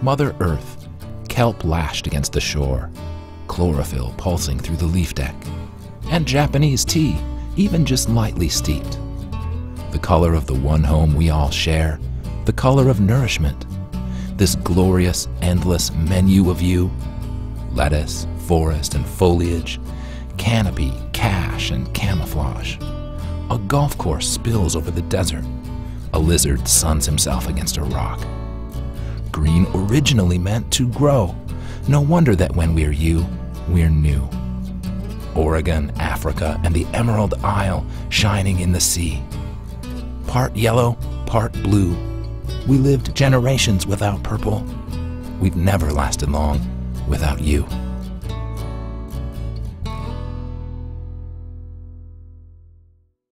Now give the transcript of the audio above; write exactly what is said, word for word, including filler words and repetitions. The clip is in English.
Mother Earth, kelp lashed against the shore, chlorophyll pulsing through the leaf deck, and Japanese tea, even just lightly steeped. The color of the one home we all share, the color of nourishment. This glorious, endless menu of you, lettuce, forest and foliage, canopy, cache and camouflage. A golf course spills over the desert. A lizard suns himself against a rock. Green originally meant to grow. No wonder that when we're you, we're new. Oregon, Africa, and the Emerald Isle shining in the sea. Part yellow, part blue. We lived generations without purple. We've never lasted long without you.